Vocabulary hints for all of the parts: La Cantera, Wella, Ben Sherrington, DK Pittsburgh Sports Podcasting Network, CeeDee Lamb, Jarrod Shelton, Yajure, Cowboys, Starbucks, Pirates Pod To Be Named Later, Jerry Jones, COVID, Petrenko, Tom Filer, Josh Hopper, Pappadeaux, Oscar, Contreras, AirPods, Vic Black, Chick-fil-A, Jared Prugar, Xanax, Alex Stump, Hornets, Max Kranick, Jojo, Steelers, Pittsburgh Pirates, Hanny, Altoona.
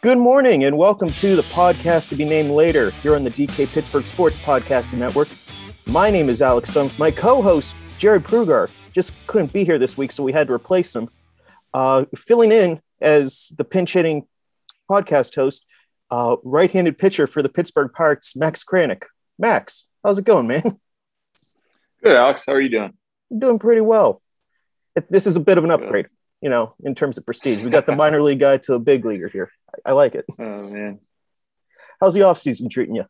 Good morning and welcome to the podcast to be named later here on the DK Pittsburgh Sports Podcasting Network. My name is Alex Stump. My co-host, Jared Prugar, just couldn't be here this week, so we had to replace him. Filling in as the pinch-hitting podcast host, right-handed pitcher for the Pittsburgh Pirates, Max Kranick. Max, how's it going, man? Good, Alex. How are you doing? I'm doing pretty well. This is a bit of an upgrade, you know, in terms of prestige. We got the minor league guy to a big leaguer here. I like it. Oh, man. How's the offseason treating you?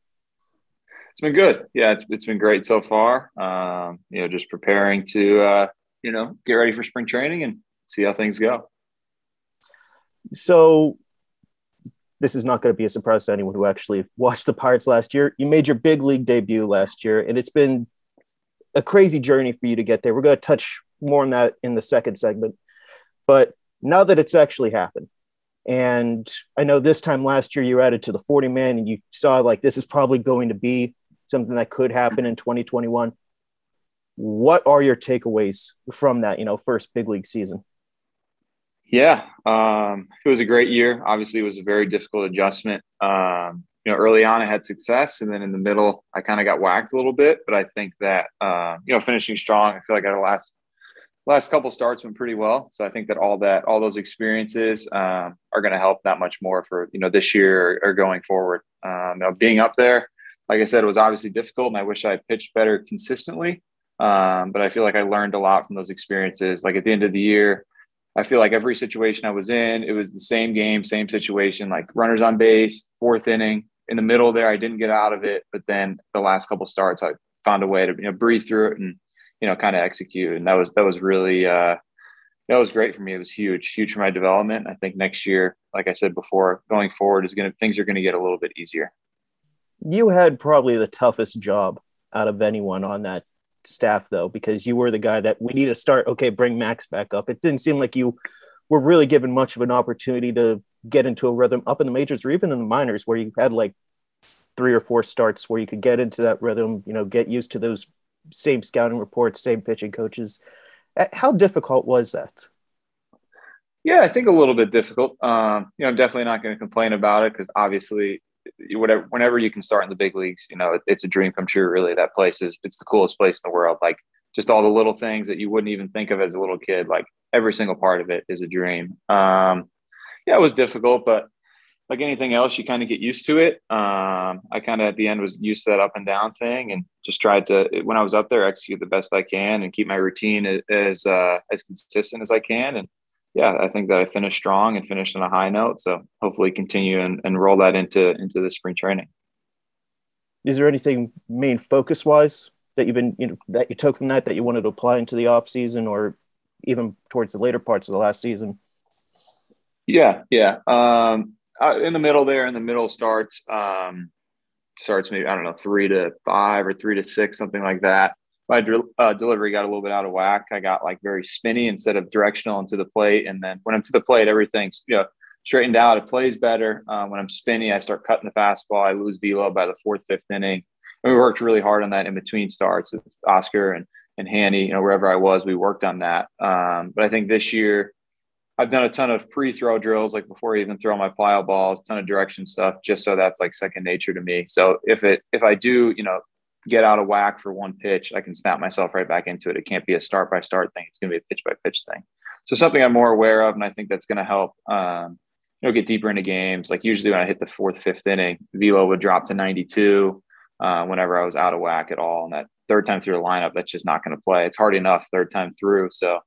It's been good. Yeah, it's been great so far. You know, just preparing to, you know, get ready for spring training and see how things go. So this is not going to be a surprise to anyone who actually watched the Pirates last year. You made your big league debut last year, and it's been a crazy journey for you to get there. We're going to touch more on that in the second segment. But now that it's actually happened, and I know this time last year you were added to the 40-man and you saw, like, this is probably going to be something that could happen in 2021. What are your takeaways from that, you know, first big league season? Yeah, it was a great year. Obviously, it was a very difficult adjustment. You know, early on I had success, and then in the middle I kind of got whacked a little bit. But I think that, you know, finishing strong, I feel like our last couple starts went pretty well. So I think that all those experiences are going to help that much more for, you know, this year or going forward. You know, being up there, like I said, it was obviously difficult, and I wish I had pitched better consistently. But I feel like I learned a lot from those experiences. Like at the end of the year, I feel like every situation I was in, it was the same game, same situation, like runners on base, fourth inning. In the middle there, I didn't get out of it. But then the last couple starts, I found a way to, you know, breathe through it and, you know, kind of execute. And that was really, that was great for me. It was huge, huge for my development. I think next year, like I said before, going forward things are going to get a little bit easier. You had probably the toughest job out of anyone on that staff, though, because you were the guy that we need to start. Okay, bring Max back up. It didn't seem like you were really given much of an opportunity to get into a rhythm up in the majors or even in the minors, where you had like 3 or 4 starts where you could get into that rhythm, you know, get used to those same scouting reports, same pitching coaches. How difficult was that? Yeah, I think a little bit difficult. You know, I'm definitely not going to complain about it, because obviously whenever you can start in the big leagues, you know, it's a dream come true, really. That place it's the coolest place in the world. Like, just all the little things that you wouldn't even think of as a little kid, like every single part of it is a dream. Yeah, it was difficult, but like anything else, you kind of get used to it. I kind of at the end was used to that up and down thing, and just tried to, when I was up there, execute the best I can and keep my routine as consistent as I can. And yeah, I think that I finished strong and finished on a high note. So hopefully continue and roll that into the spring training. Is there anything main focus wise that you've been, you know, that you took from that you wanted to apply into the off season or even towards the later parts of the last season? Yeah. In the middle starts, maybe, I don't know, 3 to 5 or 3 to 6, something like that. My delivery got a little bit out of whack. I got like very spinny instead of directional into the plate. And then when I'm to the plate, everything's, you know, straightened out. It plays better. When I'm spinny, I start cutting the fastball. I lose velo by the 4th, 5th inning. And we worked really hard on that in between starts with Oscar and Hanny. You know, wherever I was, we worked on that. But I think this year I've done a ton of pre-throw drills, like before I even throw my plyo balls, ton of direction stuff, just so that's like second nature to me. So if I do, you know, get out of whack for one pitch, I can snap myself right back into it. It can't be a start by start thing. It's going to be a pitch by pitch thing. So something I'm more aware of, and I think that's going to help, you know, get deeper into games. Like usually when I hit the 4th, 5th inning, velo would drop to 92 whenever I was out of whack at all. And that third time through the lineup, that's just not going to play. It's hard enough third time through. So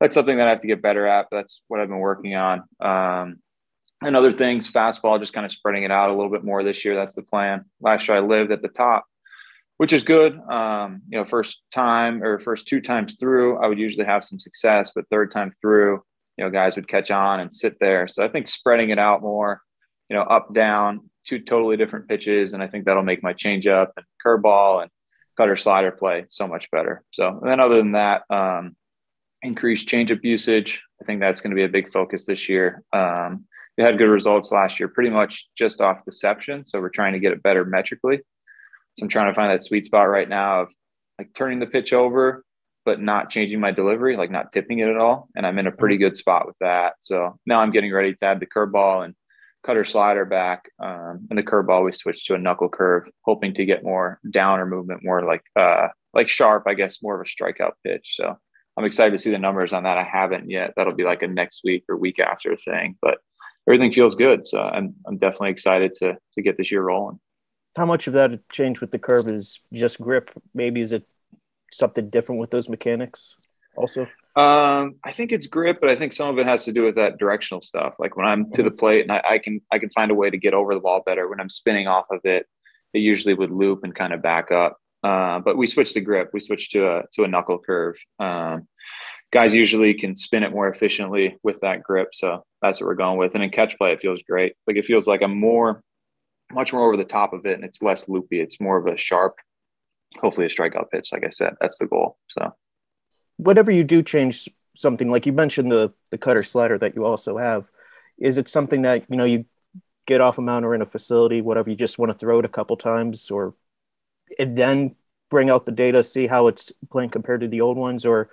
that's something that I have to get better at. But that's what I've been working on. And other things, fastball, just kind of spreading it out a little bit more this year. That's the plan. Last year I lived at the top, which is good. You know, first 2 times through, I would usually have some success, but third time through, you know, guys would catch on and sit there. So I think spreading it out more, you know, up, down, 2 totally different pitches. And I think that'll make my changeup and curveball and cutter slider play so much better. So, and then other than that, increased changeup usage. I think that's going to be a big focus this year. They had good results last year, pretty much just off deception. So we're trying to get it better metrically. So I'm trying to find that sweet spot right now of like turning the pitch over, but not changing my delivery, like not tipping it at all. And I'm in a pretty good spot with that. So now I'm getting ready to add the curveball and cutter slider back, and the curveball we switched to a knuckle curve, hoping to get more downer movement, more like sharp, I guess, more of a strikeout pitch. So I'm excited to see the numbers on that. I haven't yet. That'll be like a next week or week after thing, but everything feels good. So I'm definitely excited to get this year rolling. How much of that change with the curve is just grip? Maybe is it something different with those mechanics also? I think it's grip, but I think some of it has to do with that directional stuff. Like when I'm to the plate and I can find a way to get over the ball better. When I'm spinning off of it, it usually would loop and kind of back up. But we switched the grip. We switched to a knuckle curve. Guys usually can spin it more efficiently with that grip. So that's what we're going with. And in catch play, it feels great. Like it feels like I'm much more over the top of it, and it's less loopy. It's more of a sharp, hopefully a strikeout pitch. Like I said, that's the goal. So whatever you do change something, like you mentioned the cutter slider that you also have, is it something that, you know, you get off a mound or in a facility, whatever, you just want to throw it a couple times or and then bring out the data, see how it's playing compared to the old ones? Or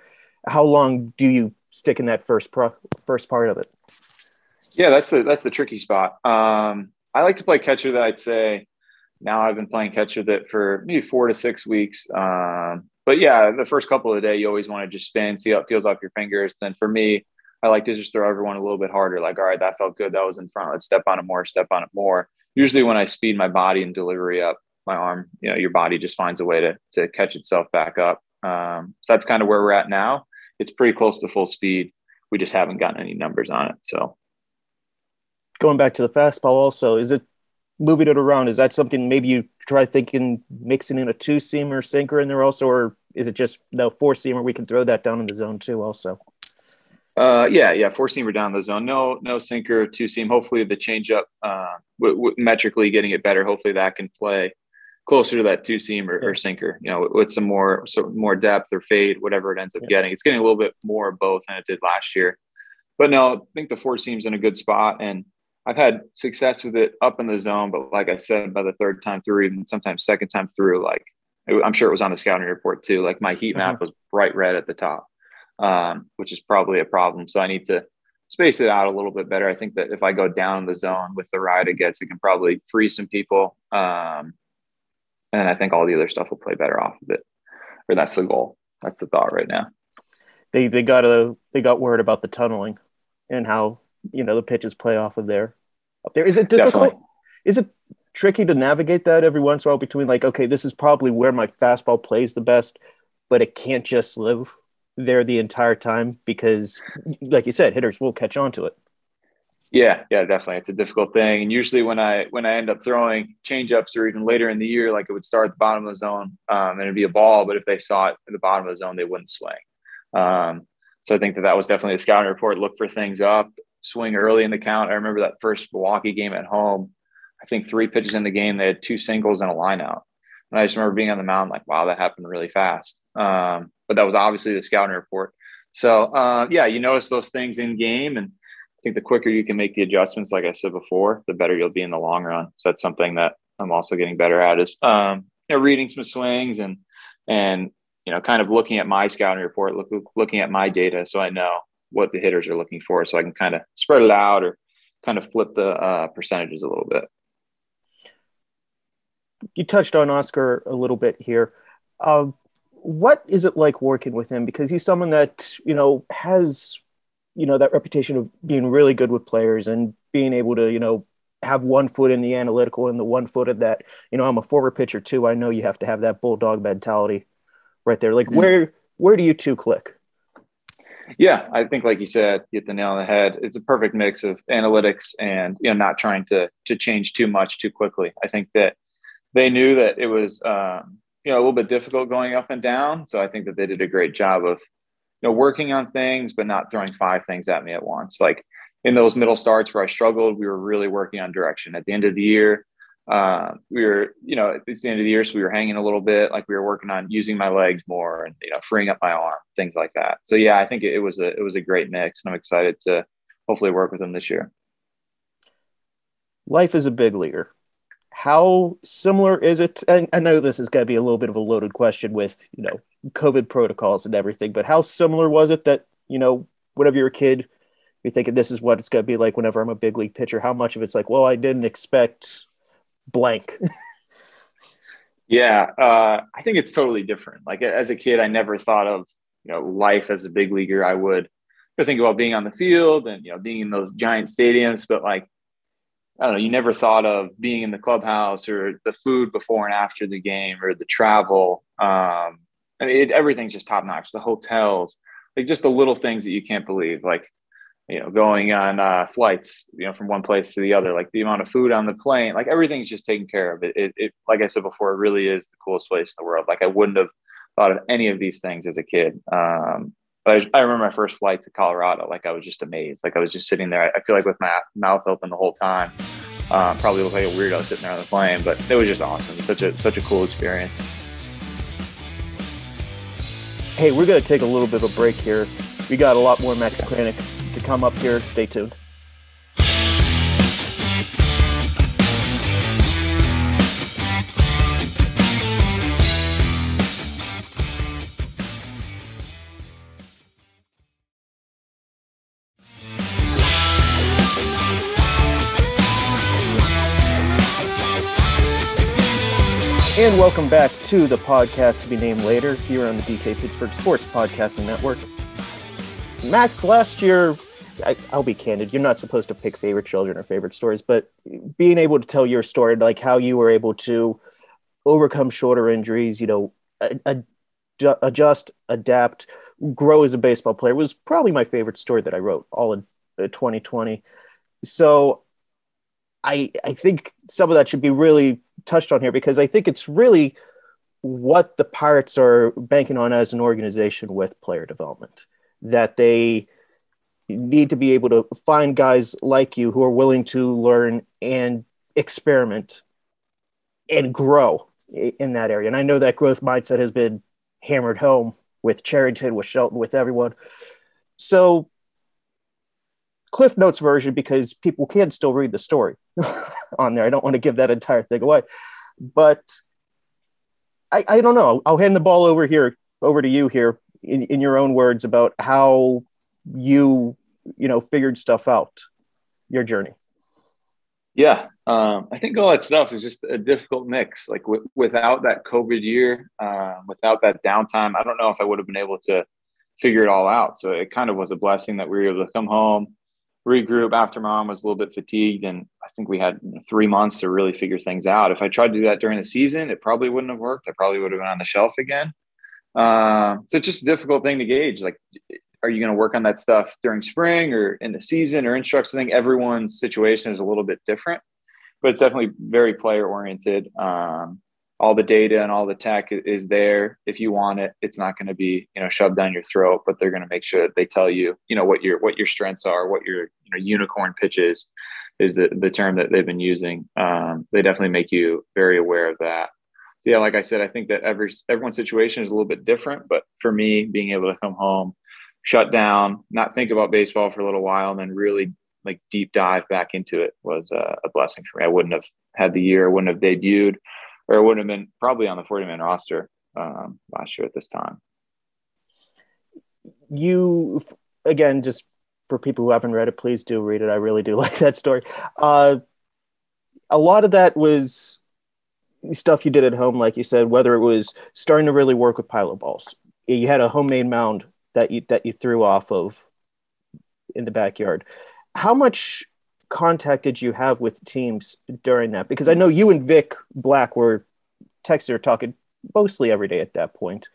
how long do you stick in that first part of it? Yeah, that's the tricky spot. I like to play catcher that, I'd say now I've been playing catcher that for maybe 4 to 6 weeks. But yeah, the first couple of the day, you always want to just spin, see how it feels off your fingers. Then for me, I like to just throw everyone a little bit harder. Like, all right, that felt good. That was in front. Let's step on it more. Usually when I speed my body and delivery up, my arm, you know, your body just finds a way to catch itself back up. So that's kind of where we're at now. It's pretty close to full speed. We just haven't gotten any numbers on it. So going back to the fastball also, is it moving it around? Is that something maybe you try thinking mixing in a two-seamer sinker in there also, or is it just no four-seamer? We can throw that down in the zone too also. Yeah, four-seamer down the zone. No sinker, two-seam. Hopefully the changeup, metrically getting it better. Hopefully that can play closer to that two-seam or sinker, you know, with some more depth or fade, whatever it ends up getting. It's getting a little bit more of both than it did last year. But no, I think the four-seam's in a good spot, and I've had success with it up in the zone. But like I said, by the third time through, even sometimes second time through, like I'm sure it was on the scouting report too, like my heat map was bright red at the top, which is probably a problem. So I need to space it out a little bit better. I think that if I go down the zone with the ride it gets, it can probably free some people. And I think all the other stuff will play better off of it, or that's the goal. That's the thought right now. They got word about the tunneling and how, you know, the pitches play off of there. Up there, is it difficult? Definitely. Is it tricky to navigate that every once in a while between like, okay, this is probably where my fastball plays the best, but it can't just live there the entire time because, like you said, hitters will catch on to it. Yeah, definitely. It's a difficult thing. And usually when I end up throwing changeups or even later in the year, like it would start at the bottom of the zone and it'd be a ball, but if they saw it at the bottom of the zone, they wouldn't swing. So I think that was definitely a scouting report. Look for things up, swing early in the count. I remember that first Milwaukee game at home, I think 3 pitches in the game, they had 2 singles and a line out. And I just remember being on the mound like, wow, that happened really fast. But that was obviously the scouting report. So yeah, you notice those things in game, and I think the quicker you can make the adjustments, like I said before, the better you'll be in the long run. So that's something that I'm also getting better at is, you know, reading some swings and, you know, kind of looking at my scouting report, looking at my data. So I know what the hitters are looking for. So I can kind of spread it out or kind of flip the percentages a little bit. You touched on Oscar a little bit here. What is it like working with him? Because he's someone that, you know, has, you know, that reputation of being really good with players and being able to, you know, have one foot in the analytical and the one foot of that, you know, I'm a former pitcher too. I know you have to have that bulldog mentality right there. Like where do you two click? Yeah, I think like you said, you hit the nail on the head. It's a perfect mix of analytics and, you know, not trying to change too much too quickly. I think that they knew that it was, you know, a little bit difficult going up and down. So I think that they did a great job of, you know, working on things, but not throwing 5 things at me at once. Like in those middle starts where I struggled, we were really working on direction. At the end of the year, we were, you know, it's the end of the year, so we were hanging a little bit. Like we were working on using my legs more and, you know, freeing up my arm, things like that. So yeah, I think it was a great mix, and I'm excited to hopefully work with him this year. Life as a big leaguer, how similar is it? And I know this is going to be a little bit of a loaded question with, you know, COVID protocols and everything, but how similar was it that, you know, whenever you were a kid, you're thinking this is what it's going to be like whenever I'm a big league pitcher. How much of it's like, well, I didn't expect blank. Yeah. I think it's totally different. Like as a kid, I never thought of, you know, life as a big leaguer. I would think about being on the field and, you know, being in those giant stadiums, but like, I don't know, you never thought of being in the clubhouse or the food before and after the game or the travel. I mean, everything's just top notch. The hotels, like just the little things that you can't believe, like, you know, going on flights, you know, from one place to the other, like the amount of food on the plane, like everything's just taken care of. It like I said before, it really is the coolest place in the world. Like I wouldn't have thought of any of these things as a kid. But I remember my first flight to Colorado, like I was just amazed. Like I was just sitting there, I feel like with my mouth open the whole time, probably looked like a weirdo sitting there on the plane, but it was just awesome. It was such a cool experience. Hey, we're going to take a little bit of a break here. We got a lot more Max Kranick to come up here. Stay tuned. And welcome back to the podcast to be named later here on the DK Pittsburgh Sports Podcasting Network. Max, last year, I'll be candid, you're not supposed to pick favorite children or favorite stories, but being able to tell your story, like how you were able to overcome shoulder injuries, you know, adjust, adapt, grow as a baseball player was probably my favorite story that I wrote all in 2020. So I think some of that should be really touched on here because I think it's really what the Pirates are banking on as an organization with player development, that they need to be able to find guys like you who are willing to learn and experiment and grow in that area. And I know that growth mindset has been hammered home with Sherrington, with Shelton, with everyone. So Cliff Notes version, because people can still read the story on there. I don't want to give that entire thing away, but I don't know. I'll hand the ball over to you here in your own words about how you figured stuff out, your journey. Yeah. I think all that stuff is just a difficult mix. Like without that COVID year, without that downtime, I don't know if I would have been able to figure it all out. So it kind of was a blessing that we were able to come home, regroup after mom was a little bit fatigued. And I think we had 3 months to really figure things out. If I tried to do that during the season, it probably wouldn't have worked. I probably would have been on the shelf again. So it's just a difficult thing to gauge. Like, are you going to work on that stuff during spring or in the season or instructs? I think everyone's situation is a little bit different, but it's definitely very player oriented. All the data and all the tech is there. If you want it, it's not going to be, you know, shoved down your throat, but they're going to make sure that they tell you, you know, what your strengths are, what your, you know, unicorn pitch is the term that they've been using. They definitely make you very aware of that. So yeah, like I said, I think that everyone's situation is a little bit different, but for me, being able to come home, shut down, not think about baseball for a little while, and then really like deep dive back into it was a blessing for me. I wouldn't have had the year, I wouldn't have debuted, or it wouldn't have been probably on the 40-man roster last year at this time. You, again, just for people who haven't read it, please do read it. I really do like that story. A lot of that was stuff you did at home, like you said, whether it was starting to really work with pilot balls. You had a homemade mound that you threw off of in the backyard. How much contact did you have with teams during that? Because I know you and Vic Black were texting or talking mostly every day at that point,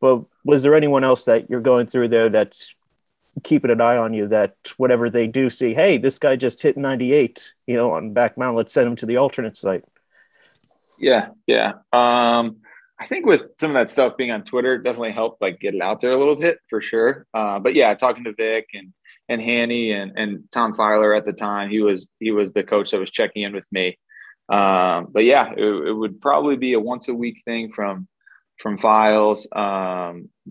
but was there anyone else that you're going through there that's keeping an eye on you, that whatever they do see, hey, this guy just hit 98, you know, on back mound, let's send him to the alternate site? Yeah. I think with some of that stuff being on Twitter definitely helped like get it out there a little bit for sure. But yeah, talking to Vic and Hanny and Tom Filer at the time, he was the coach that was checking in with me. But yeah, it would probably be a once a week thing from Files.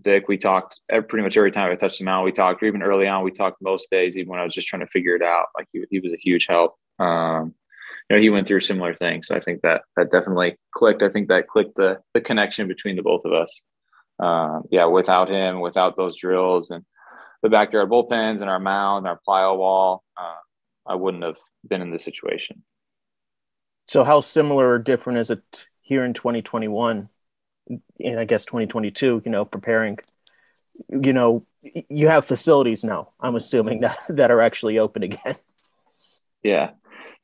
Vic, we talked pretty much every time I touched the mound. We talked, or even early on, we talked most days, even when I was just trying to figure it out. Like he was a huge help. You know, he went through similar things. So I think that definitely clicked. I think that clicked the connection between the both of us. Yeah, without him, without those drills and the backyard bullpens and our mound, and our plyo wall, I wouldn't have been in this situation. So how similar or different is it here in 2021 and I guess 2022, preparing, you have facilities now, I'm assuming, that are actually open again. Yeah.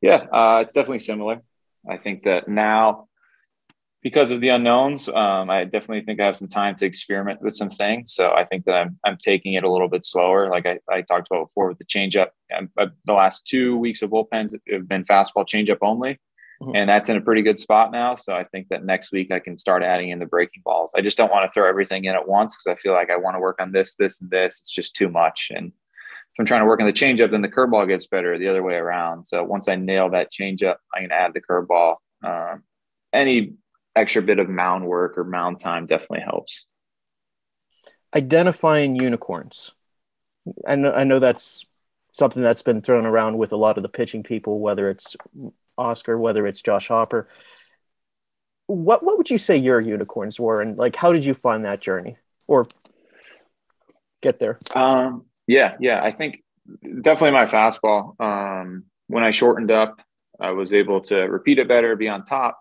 It's definitely similar. I think that now, because of the unknowns, I definitely think I have some time to experiment with some things. So I think that I'm taking it a little bit slower. Like I talked about before with the changeup, the last 2 weeks of bullpens have been fastball changeup only. Mm-hmm. And that's in a pretty good spot now. So I think that next week I can start adding in the breaking balls. I just don't want to throw everything in at once because I feel like I want to work on this, and this. It's just too much. And if I'm trying to work on the changeup, then the curveball gets better the other way around. So once I nail that changeup, I can add the curveball. Any extra bit of mound work or mound time definitely helps. Identifying unicorns. I know that's something that's been thrown around with a lot of the pitching people, whether it's Oscar, whether it's Josh Hopper. What would you say your unicorns were, and how did you find that journey or get there? I think definitely my fastball. When I shortened up, I was able to repeat it better, be on top,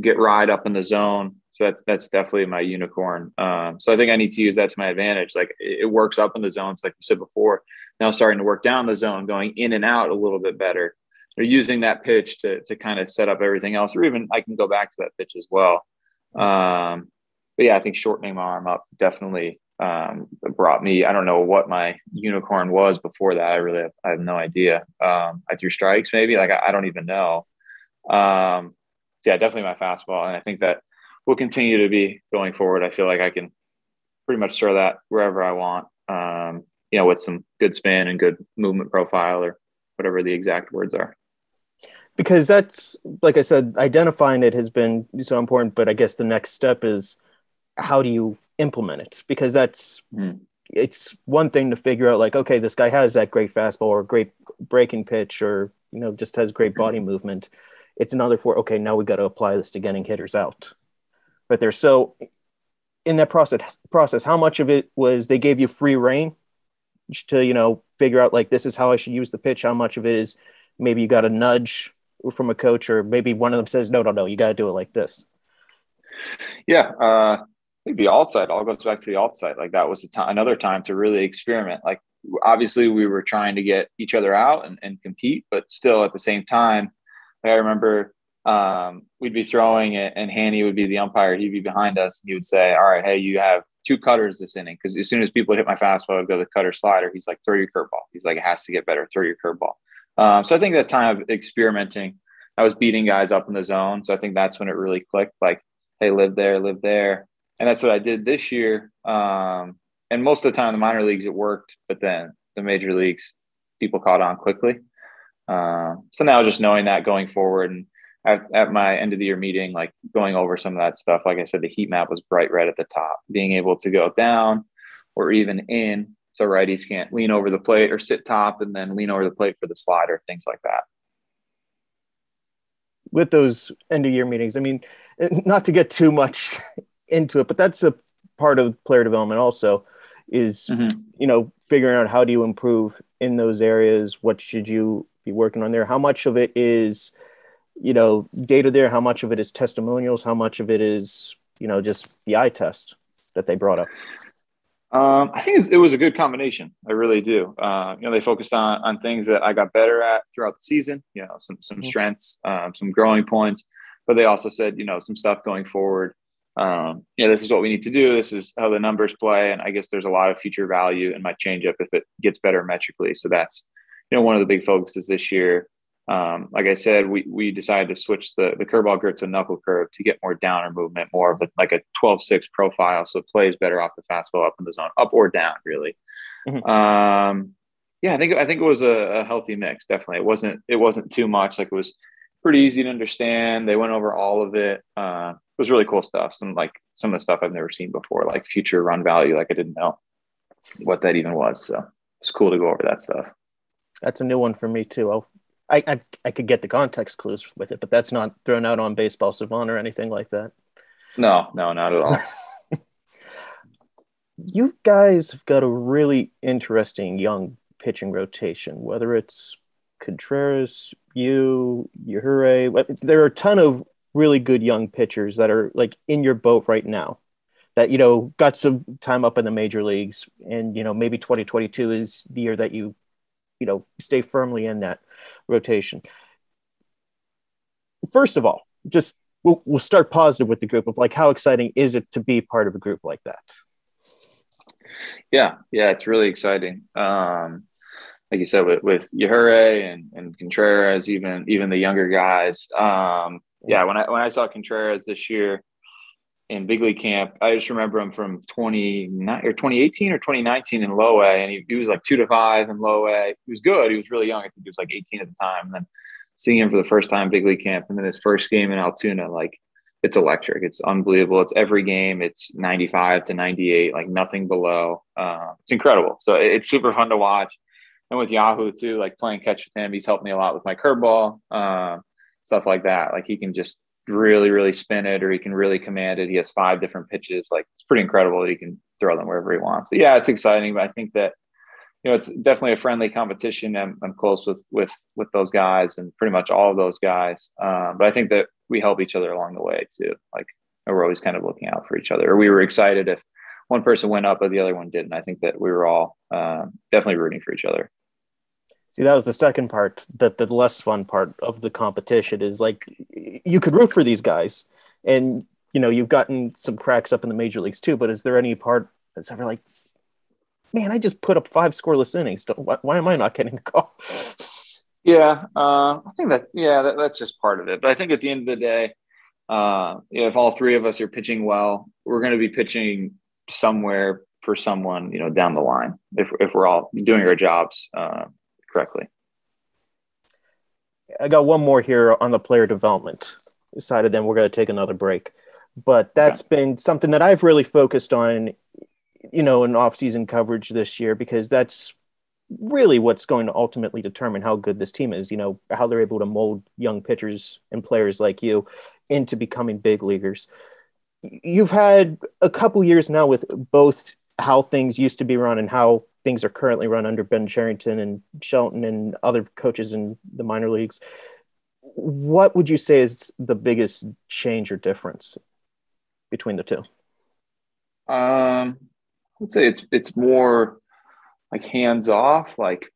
get ride up in the zone. So that's definitely my unicorn. So I think I need to use that to my advantage. It works up in the zones, like you said before. Now starting to work down the zone, going in and out a little bit better. Or using that pitch to kind of set up everything else, or even I can go back to that pitch as well. I think shortening my arm up definitely brought me, I don't know what my unicorn was before that. I have no idea. I threw strikes maybe, I don't even know. Definitely my fastball. And I think that will continue to be going forward. I feel like I can pretty much throw that wherever I want, with some good spin and good movement profile or whatever the exact words are. Because that's, like I said, identifying it has been so important, but I guess the next step is how do you implement it? Because that's, It's one thing to figure out okay, this guy has that great fastball or great breaking pitch or, just has great body movement. It's another now we got to apply this to getting hitters out. But there's so in that process, how much of it was they gave you free rein to, figure out this is how I should use the pitch? How much of it is maybe you got a nudge from a coach, or maybe one of them says, no, you got to do it like this? Yeah. I think the alt side all goes back to the alt side. That was another time to really experiment. Obviously we were trying to get each other out and compete, but still at the same time, I remember we'd be throwing it and Hanny would be the umpire. He'd be behind us and he would say, all right, hey, you have 2 cutters this inning. Cause as soon as people hit my fastball, I'd go to the cutter slider. He's throw your curveball. He's it has to get better. Throw your curveball. So I think that time of experimenting, I was beating guys up in the zone. So I think that's when it really clicked, hey, live there. And that's what I did this year. And most of the time in the minor leagues, it worked, but then the major leagues, people caught on quickly. So now just knowing that going forward and at my end of the year meeting, going over some of that stuff, I said, the heat map was bright red at the top, being able to go down or even in. So righties can't lean over the plate or sit top and then lean over the plate for the slider, things like that. With those end of year meetings, not to get too much into it, but that's a part of player development also is, figuring out how do you improve in those areas? What should you be working on there? How much of it is, data there? How much of it is testimonials? How much of it is, just the eye test that they brought up? I think it was a good combination. I really do. They focused on things that I got better at throughout the season, some strengths, some growing points, but they also said, some stuff going forward. This is what we need to do. This is how the numbers play. And I guess there's a lot of future value in my changeup if it gets better metrically. So that's, one of the big focuses this year. Like I said, we decided to switch the curveball grip to knuckle curve to get more downer movement, more of a 12-6 profile. So it plays better off the fastball up in the zone, up or down, really. Mm-hmm. I think it was a healthy mix. Definitely. It wasn't too much. It was pretty easy to understand. They went over all of it. It was really cool stuff. Some of the stuff I've never seen before, future run value. I didn't know what that even was. So it's cool to go over that stuff. That's a new one for me too. I could get the context clues with it, but that's not thrown out on Baseball Savant or anything like that. No, not at all. you guys have got a really interesting young pitching rotation, whether it's Contreras, Yajure. There are a ton of really good young pitchers that are like in your boat right now that, you know, got some time up in the major leagues. And, you know, maybe 2022 is the year that you know, stay firmly in that rotation. First of all, just we'll start positive with the group of like, how exciting is it to be part of a group like that? Yeah, it's really exciting. Like you said, with Yajure and Contreras, even the younger guys. When I saw Contreras this year in big league camp, I just remember him from 2018 or 2019 in low A, and he was like 2-5 in low A. He was good. He was really young. I think he was like 18 at the time. And then seeing him for the first time big league camp, and then his first game in Altoona, like, it's electric. It's unbelievable. It's every game. It's 95 to 98, like nothing below. It's incredible. So it's super fun to watch. And with Yahoo too, like playing catch with him, he's helped me a lot with my curveball, stuff like that. Like he can just really, really spin it, or he can really command it. He has 5 different pitches. Like it's pretty incredible that he can throw them wherever he wants. So yeah, it's exciting, but I think that, you know, it's definitely a friendly competition. I'm close with those guys and pretty much all of those guys. But I think that we help each other along the way too. Like we're always kind of looking out for each other. Or we were excited if one person went up, but the other one didn't. I think that we were all definitely rooting for each other. See, that was the second part, that the less fun part of the competition is like, you could root for these guys and, you know, you've gotten some cracks up in the major leagues too, but is there any part that's ever like, man, I just put up 5 scoreless innings. Why am I not getting the call? Yeah, I think that, that's just part of it. But I think at the end of the day, if all 3 of us are pitching well, we're going to be pitching somewhere for someone, you know, down the line, if we're all doing our jobs correctly. I got one more here on the player development side, and then we're going to take another break. But that's been something that I've really focused on, you know, in off-season coverage this year, because that's really what's going to ultimately determine how good this team is, you know, how they're able to mold young pitchers and players like you into becoming big leaguers. You've had a couple years now with both how things used to be run and how things are currently run under Ben Sherrington and Shelton and other coaches in the minor leagues. What would you say is the biggest change or difference between the two? I'd say it's more like hands off, like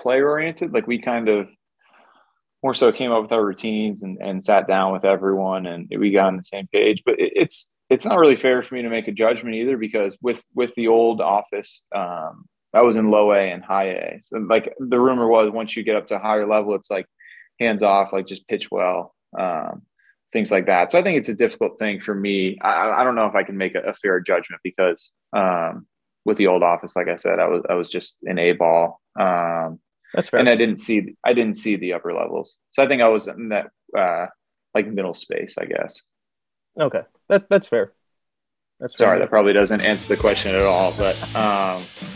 play oriented. Like we kind of more so came up with our routines and sat down with everyone and we got on the same page, but it's not really fair for me to make a judgment either, because with the old office, I was in low A and high A. So like the rumor was once you get up to a higher level, it's like hands off, like just pitch well, things like that. So I think it's a difficult thing for me. I don't know if I can make a fair judgment because, with the old office, like I said, I was just an A ball. That's fair. And I didn't see the upper levels. So I think I was in that like middle space, I guess. Okay. That's fair. That's fair. Sorry, that probably doesn't answer the question at all, but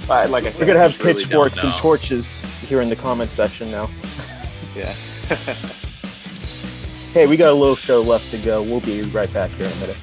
like I said, we're gonna have pitchforks and torches here in the comment section now. Yeah. Hey, we got a little show left to go. We'll be right back here in a minute.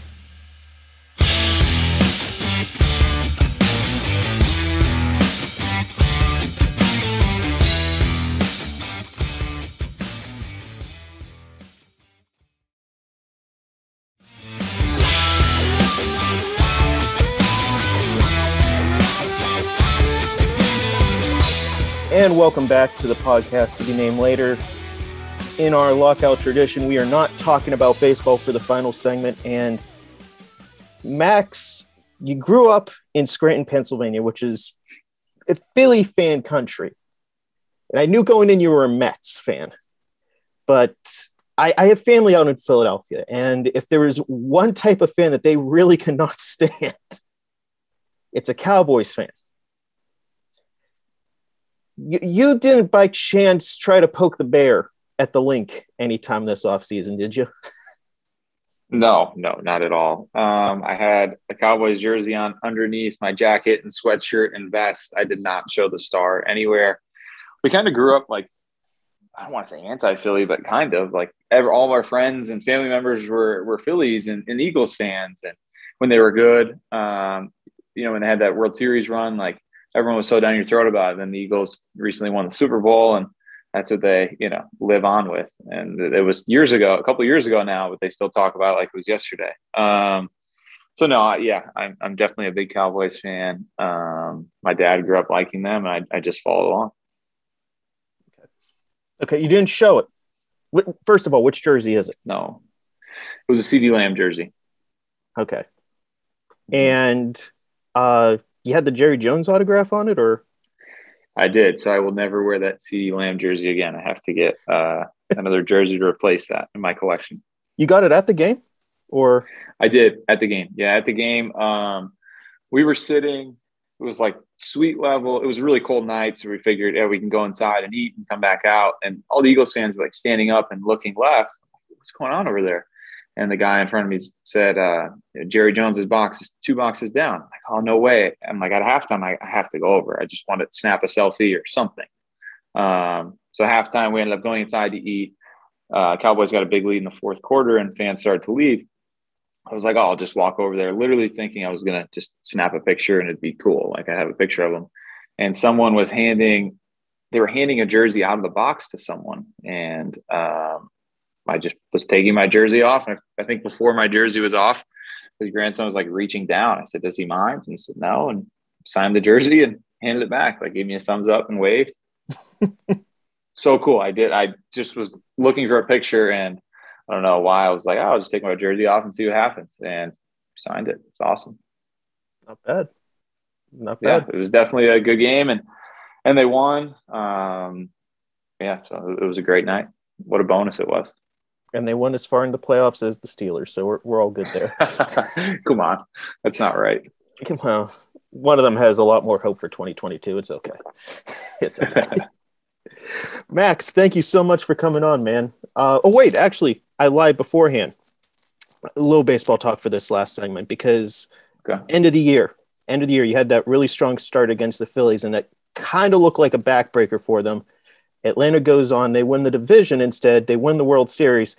And welcome back to the podcast to be named later. In our lockout tradition, we are not talking about baseball for the final segment. And Max, you grew up in Scranton, Pennsylvania, which is a Philly fan country. And I knew going in you were a Mets fan. But I have family out in Philadelphia. And if there is one type of fan that they really cannot stand, it's a Cowboys fan. You didn't by chance try to poke the bear at the link anytime this offseason, did you? No, not at all. I had a Cowboys jersey on underneath my jacket and sweatshirt and vest. I did not show the star anywhere. We kind of grew up like, I don't want to say anti-Philly, but kind of like all of our friends and family members were Phillies and Eagles fans. And when they were good, you know, when they had that World Series run, like everyone was so down your throat about it. And then the Eagles recently won the Super Bowl, and that's what they, you know, live on with. And it was years ago, a couple of years ago now, but they still talk about it like it was yesterday. So no, yeah, I'm definitely a big Cowboys fan. My dad grew up liking them, and I just followed along. Okay, you didn't show it. First of all, which jersey is it? No, it was a CeeDee Lamb jersey. Okay, and you had the Jerry Jones autograph on it, or? I did, so I will never wear that CeeDee Lamb jersey again. I have to get another jersey to replace that in my collection. You got it at the game? Or I did at the game. Yeah, at the game. We were sitting. It was like suite level. It was a really cold night, so we figured, yeah, we can go inside and eat and come back out. And all the Eagles fans were like standing up and looking left. What's going on over there? And the guy in front of me said, Jerry Jones's box is 2 boxes down. I'm like, oh, no way. I'm like, at halftime, I have to go over. I just want to snap a selfie or something. So halftime, we ended up going inside to eat. Cowboys got a big lead in the 4th quarter, and fans started to leave. I was like, oh, I'll just walk over there, literally thinking I was going to just snap a picture and it'd be cool. Like I have a picture of them. And someone was handing a jersey out of the box to someone. And I just was taking my jersey off. And I think before my jersey was off, his grandson was like reaching down. I said, does he mind? And he said, no. And signed the jersey and handed it back. Like gave me a thumbs up and waved. So cool. I did. I just was looking for a picture, and I don't know why I was like, oh, I'll just take my jersey off and see what happens, and signed it. It's awesome. Not bad. Yeah, it was definitely a good game, and they won. Yeah, so it was a great night. What a bonus it was. And they won as far in the playoffs as the Steelers, so we're all good there. Come on. That's not right. Well, one of them has a lot more hope for 2022. It's okay. It's okay. Max, thank you so much for coming on, man. Oh, wait, actually, I lied beforehand. A little baseball talk for this last segment because end of the year, you had that really strong start against the Phillies, and that kind of looked like a backbreaker for them. Atlanta goes on. They win the division instead. They win the World Series.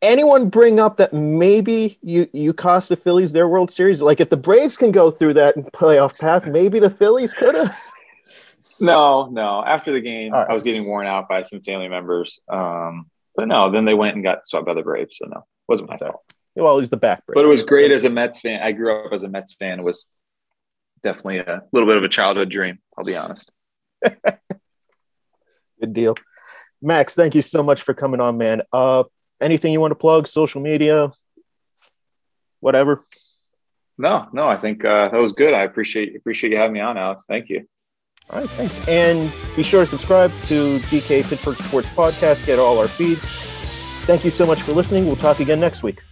Anyone bring up that maybe you cost the Phillies their World Series? Like if the Braves can go through that playoff path, maybe the Phillies could have. No. After the game, right. I was getting worn out by some family members. But no, then they went and got swept by the Braves. So no, it wasn't my fault. Well, it was the back break. But it was great as a Mets fan. I grew up as a Mets fan. It was definitely a little bit of a childhood dream, I'll be honest. Good deal. Max, thank you so much for coming on, man. Anything you want to plug? Social media? Whatever? No. I think that was good. I appreciate you having me on, Alex. Thank you. All right, thanks. And be sure to subscribe to DK Pittsburgh Sports Podcast. Get all our feeds. Thank you so much for listening. We'll talk again next week.